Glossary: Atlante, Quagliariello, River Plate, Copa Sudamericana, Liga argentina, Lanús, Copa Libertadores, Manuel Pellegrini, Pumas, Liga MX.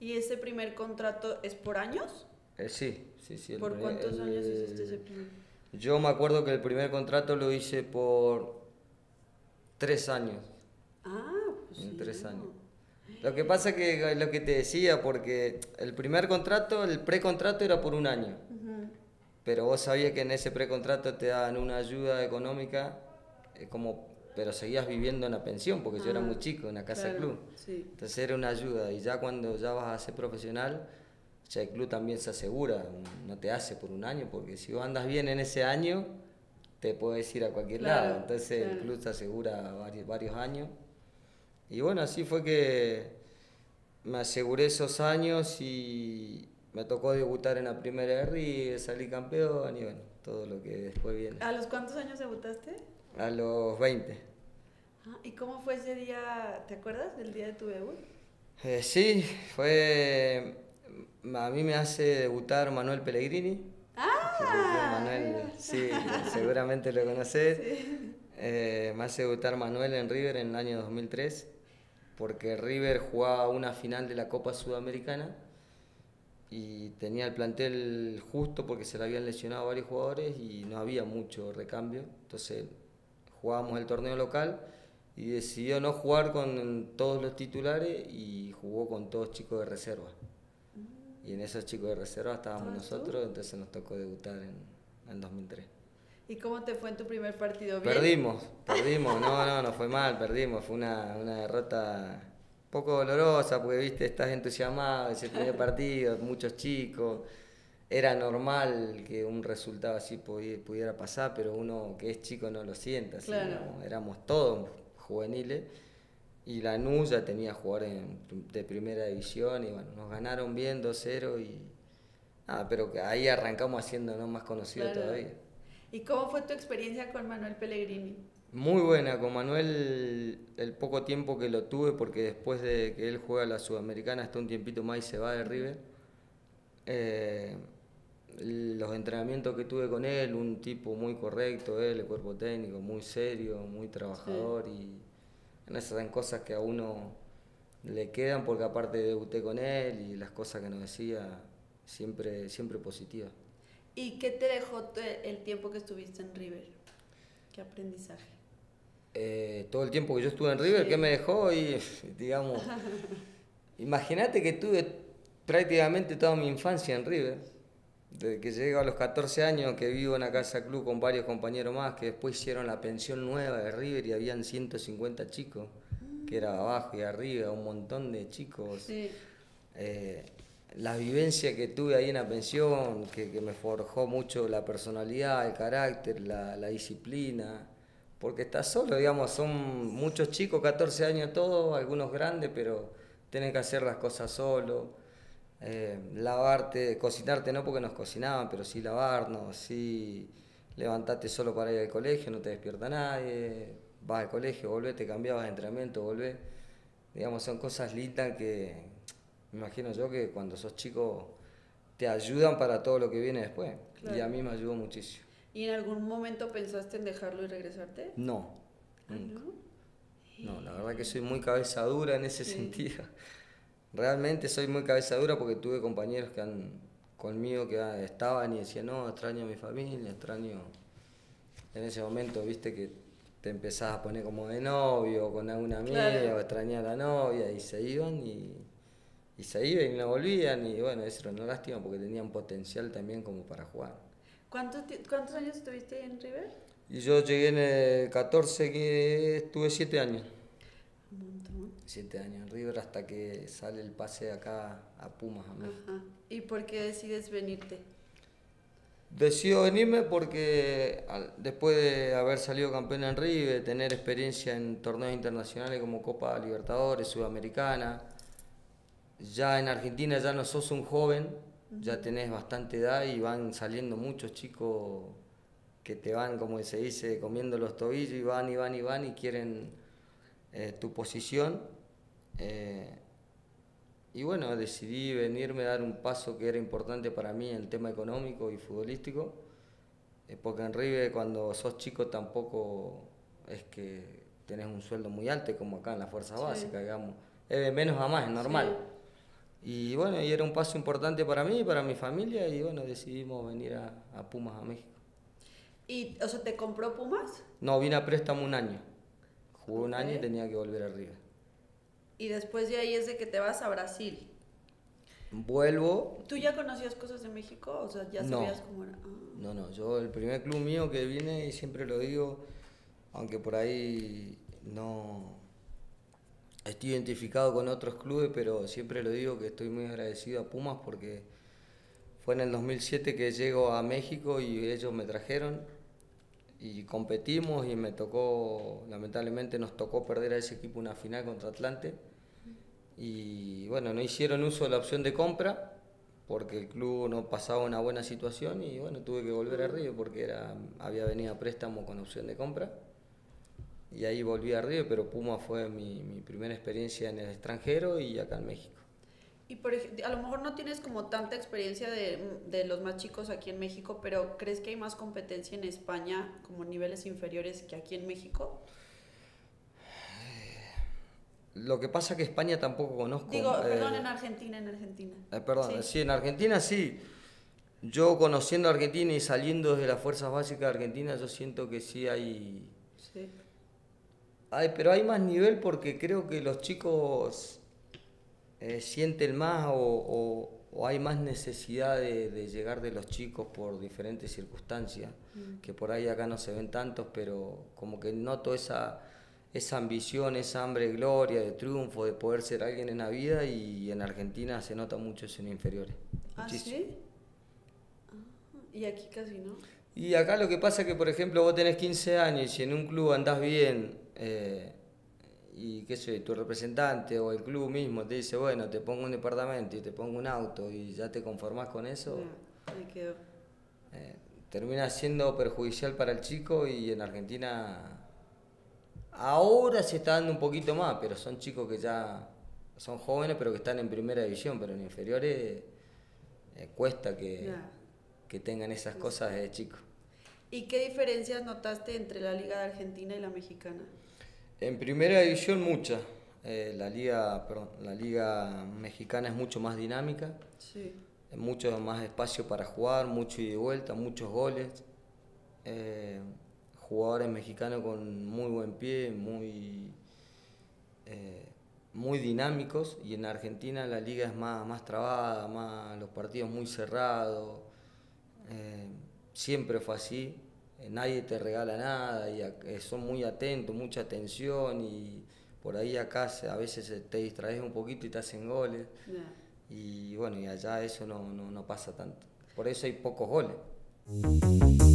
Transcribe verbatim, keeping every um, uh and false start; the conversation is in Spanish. ¿Y ese primer contrato es por años? Eh, sí, sí, sí. ¿Por primer, cuántos el, años hiciste ese primer? Yo me acuerdo que el primer contrato lo hice por tres años. Ah, pues en sí. Tres años. Lo que pasa que lo que te decía, porque el primer contrato, el precontrato era por un año. Uh-huh. Pero vos sabías que en ese precontrato te daban una ayuda económica, eh, como, pero seguías viviendo en la pensión, porque ah, yo era muy chico, en la casa, claro, de club. Sí. Entonces era una ayuda, y ya cuando ya vas a ser profesional, ya el club también se asegura, no te hace por un año, porque si vos andas bien en ese año, te puedes ir a cualquier, claro, lado. Entonces, claro, el club te asegura varios, varios años. Y bueno, así fue que me aseguré esos años y me tocó debutar en la primera R y salí campeón y bueno, todo lo que después viene. ¿A los cuántos años debutaste? A los veinte. Ah, ¿y cómo fue ese día? ¿Te acuerdas del día de tu debut? Eh, sí, fue... A mí me hace debutar Manuel Pellegrini. ¡Ah! Manuel, sí, seguramente lo conocés. Sí. Eh, me hace debutar Manuel en River en el año dos mil tres, porque River jugaba una final de la Copa Sudamericana y tenía el plantel justo porque se le habían lesionado varios jugadores y no había mucho recambio. Entonces jugábamos el torneo local y decidió no jugar con todos los titulares y jugó con todos chicos de reserva. Y en esos chicos de reserva estábamos nosotros, tú? Entonces nos tocó debutar en, en dos mil tres. ¿Y cómo te fue en tu primer partido? ¿Bien? Perdimos, perdimos, no, no, no fue mal, perdimos, fue una, una derrota un poco dolorosa, porque viste, estás entusiasmado, es el primer partido, muchos chicos, era normal que un resultado así pudiera pasar, pero uno que es chico no lo sienta, claro, sino, éramos todos juveniles, y Lanús ya tenía jugadores de primera división, y bueno, nos ganaron bien dos cero, y nada, pero ahí arrancamos haciéndonos más conocidos, claro, todavía. ¿Y cómo fue tu experiencia con Manuel Pellegrini? Muy buena, con Manuel el poco tiempo que lo tuve, porque después de que él juega la Sudamericana está un tiempito más y se va de River. Eh, los entrenamientos que tuve con él, un tipo muy correcto, él, el cuerpo técnico, muy serio, muy trabajador, sí, y esas son cosas que a uno le quedan, porque aparte debuté con él y las cosas que nos decía, siempre, siempre positivas. ¿Y qué te dejó el tiempo que estuviste en River? ¿Qué aprendizaje? Eh, todo el tiempo que yo estuve en River, sí, ¿qué me dejó? Y, digamos, imagínate que tuve prácticamente toda mi infancia en River. Desde que llego a los catorce años, que vivo en la casa club con varios compañeros más, que después hicieron la pensión nueva de River y habían ciento cincuenta chicos, mm, que era abajo y arriba, un montón de chicos. Sí. Eh, La vivencia que tuve ahí en la pensión, que, que me forjó mucho la personalidad, el carácter, la, la disciplina, porque estás solo, digamos, son muchos chicos, catorce años todos, algunos grandes, pero tienen que hacer las cosas solo, eh, lavarte, cocinarte no porque nos cocinaban, pero sí lavarnos, sí levantarte solo para ir al colegio, no te despierta nadie, vas al colegio, volvés, te cambiabas de entrenamiento, volvés, digamos, son cosas lindas que... Me imagino yo que cuando sos chico te ayudan para todo lo que viene después, claro, y a mí me ayudó muchísimo. ¿Y en algún momento pensaste en dejarlo y regresarte? No, nunca. ¿Ah, no? No, la verdad que soy muy cabeza dura en ese, sí, sentido. Realmente soy muy cabeza dura porque tuve compañeros que han, conmigo que estaban y decían, no, extraño a mi familia, extraño... En ese momento, viste que te empezás a poner como de novio, con alguna amiga, claro, o extrañar a la novia, y se iban y... Y se iban y no volvían, y bueno, eso era una lástima porque tenían potencial también como para jugar. ¿Cuántos, cuántos años estuviste en River? Y yo llegué en el catorce, que estuve siete años. Un montón. siete años en River hasta que sale el pase de acá a Pumas. Ajá. ¿Y por qué decides venirte? Decido venirme porque después de haber salido campeón en River, tener experiencia en torneos internacionales como Copa Libertadores, Sudamericana... Ya en Argentina ya no sos un joven, ya tenés bastante edad y van saliendo muchos chicos que te van, como se dice, comiendo los tobillos y van y van y van y quieren eh, tu posición. Eh, y bueno, decidí venirme a dar un paso que era importante para mí en el tema económico y futbolístico, eh, porque en River cuando sos chico tampoco es que tenés un sueldo muy alto, como acá en la fuerza, sí, básica, digamos. Es de menos a más, es normal. Sí. Y bueno, y era un paso importante para mí, para mi familia, y bueno, decidimos venir a, a Pumas, a México. ¿Y, o sea, te compró Pumas? No, vine a préstamo un año. Jugué un año y tenía que volver a River. Y después de ahí es de que te vas a Brasil. Vuelvo. ¿Tú ya conocías cosas de México? O sea, ya sabías no, cómo era. Ah. No, no, yo el primer club mío que vine, y siempre lo digo, aunque por ahí no estoy identificado con otros clubes, pero siempre lo digo que estoy muy agradecido a Pumas, porque fue en el dos mil siete que llego a México y ellos me trajeron y competimos, y me tocó, lamentablemente nos tocó perder a ese equipo una final contra Atlante. Y bueno, no hicieron uso de la opción de compra porque el club no pasaba una buena situación, y bueno, tuve que volver a Río porque era, había venido a préstamo con opción de compra. Y ahí volví a Río, pero Puma fue mi, mi primera experiencia en el extranjero y acá en México. Y por, a lo mejor no tienes como tanta experiencia de, de los más chicos aquí en México, pero ¿crees que hay más competencia en España como niveles inferiores que aquí en México? Lo que pasa es que España tampoco conozco. Digo, perdón, eh, en Argentina, en Argentina. Eh, perdón, sí. sí, en Argentina sí. Yo conociendo a Argentina y saliendo de las fuerzas básicas de Argentina, yo siento que sí hay... Sí. Hay, pero hay más nivel porque creo que los chicos eh, sienten más o, o, o hay más necesidad de, de llegar de los chicos por diferentes circunstancias, mm. que por ahí acá no se ven tantos, pero como que noto esa... esa ambición, esa hambre de gloria, de triunfo, de poder ser alguien en la vida, y en Argentina se nota mucho eso en inferiores. ¿Ah, muchísimo. Sí? Ah, y aquí casi no. Y acá lo que pasa es que, por ejemplo, vos tenés quince años y si en un club andás bien, eh, y qué sé, tu representante o el club mismo te dice, bueno, te pongo un departamento y te pongo un auto y ya te conformás con eso, ah, ahí quedó. Eh, termina siendo perjudicial para el chico, y en Argentina... Ahora se está dando un poquito más, pero son chicos que ya son jóvenes, pero que están en primera división, pero en inferiores eh, cuesta que, yeah. que tengan esas sí. cosas de chicos. ¿Y qué diferencias notaste entre la Liga Argentina y la mexicana? En primera división muchas. Eh, la, liga, perdón, la Liga Mexicana es mucho más dinámica, sí. mucho más espacio para jugar, mucho ida y vuelta, muchos goles. Eh, Jugadores mexicanos con muy buen pie, muy, eh, muy dinámicos, y en Argentina la liga es más, más trabada, más, los partidos muy cerrados, eh, siempre fue así, eh, nadie te regala nada, y eh, son muy atentos, mucha atención, y por ahí acá a veces te distraes un poquito y te hacen goles, yeah. y bueno, y allá eso no, no, no pasa tanto, por eso hay pocos goles.